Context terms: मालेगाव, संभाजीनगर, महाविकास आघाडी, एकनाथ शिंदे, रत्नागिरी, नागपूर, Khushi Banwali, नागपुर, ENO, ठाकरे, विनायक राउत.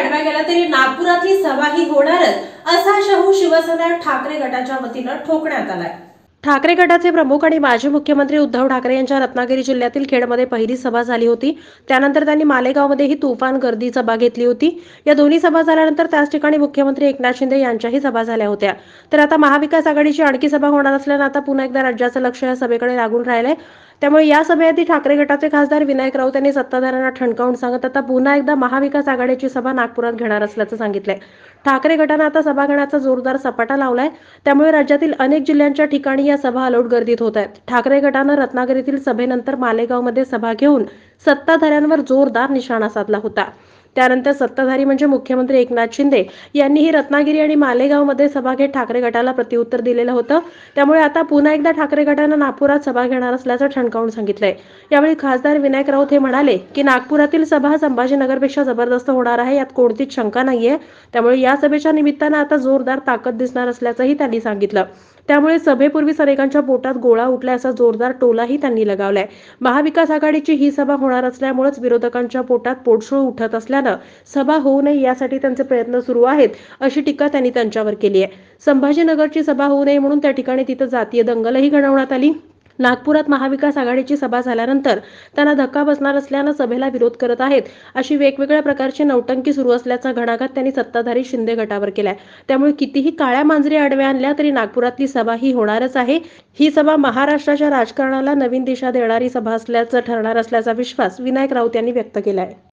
आडवा गेला तरी नागपुरातली सभा ही होणारच असा शाहू शिवसेना ठाकरे गटाच्या वतीनं ठोकण्यात आलाय। ठाकरे गटाचे प्रमुख आणि माजी मुख्यमंत्री उद्धव ठाकरे यांच्या रत्नागिरी जिल्ह्यातील खेडमध्ये पहिली सभा झाली होती। त्यानंतर त्यांनी मालेगावमध्ये ही तुफान गर्दी सभा घेतली होती। या दोन्ही सभा झाल्यानंतर त्याच ठिकाणी मुख्यमंत्री एकनाथ शिंदे यांच्याही सभा झाल्या होत्या। तर आता महाविकास आघाडीची आणखी सभा होणार असल्याने आता पुन्हा एकदा राज्याचं लक्ष या सभेकडे लागून राहिले। त्यामुळे या सभेआधी ठाकरे गटाचे खासदार विनायक राउत यांनी सत्ताधाऱ्यांना ठणकावून सांगत आता पुन्हा एकदा महाविकास आघाडीची सभा नागपुरात घेणार असल्याचं सांगितलंय। ठाकरे गटाने आता सभा घेण्याचा जोरदार सपाटा लावलाय। त्यामुळे राज्यातील अनेक जिल्ह्यांच्या ठिकाणी या सभा अलोट गर्दीत होत आहेत। ठाकरे गटाने रत्नागिरीतील सभेनंतर मालेगावमध्ये सभा घेऊन सत्ताधाऱ्यांवर जोरदार निशाणा साधला होता। त्यानंतर सत्ताधारी म्हणजे मुख्यमंत्री एकनाथ शिंदे यांनीही रत्नागिरी आणि मालेगावमध्ये सभा घेत ठाकरे गटाला प्रत्युत्तर दिलेलं होतं। त्यामुळे आता पुन्हा एकदा ठाकरे गटाने नागपुरात सभा घेणार असल्याचं ठणकावून सांगितलंय। यावेळी खासदार विनायक राऊत हे म्हणाले की नागपुरातील सभा संभाजीनगरपेक्षा जबरदस्त होणार आहे यात कोणतीच शंका नाहीये। त्यामुळे या सभेच्या निमित्तानं आता जोरदार ताकद दिसणार असल्याचंही त्यांनी सांगितलं। त्यामुळे सभेपूर्वीच अनेकांच्या पोटात गोळा उठला असा जोरदार टोलाही त्यांनी लगावलाय। महाविकास आघाडीची ही सभा होणार असल्यामुळेच विरोधकांच्या पोटात पोटसोळ उठत असल्यानं सभा होऊ नये यासाठी त्यांचे प्रयत्न सुरू आहेत अशी टीका त्यांनी त्यांच्यावर केली आहे। संभाजीनगरची सभा होऊ नये म्हणून त्या ठिकाणी तिथं जातीय दंगलही घडवण्यात आली। नागपुरात महाविकास आघाडीची सभा झाल्यानंतर त्यांना धक्का बसणार असल्यानं सभेला विरोध करत आहेत अशी वेगवेगळ्या प्रकारची नौटंकी सुरू असल्याचा घणाघात त्यांनी सत्ताधारी शिंदे गटावर केलाय। त्यामुळे कितीही काळ्या मांजरी आडव्या आणल्या तरी नागपुरातली सभा ही होणारच आहे। ही सभा महाराष्ट्राच्या राजकारणाला नवीन दिशा देणारी सभा असल्याचं ठरणार असल्याचा विश्वास विनायक राऊत यांनी व्यक्त केलाय।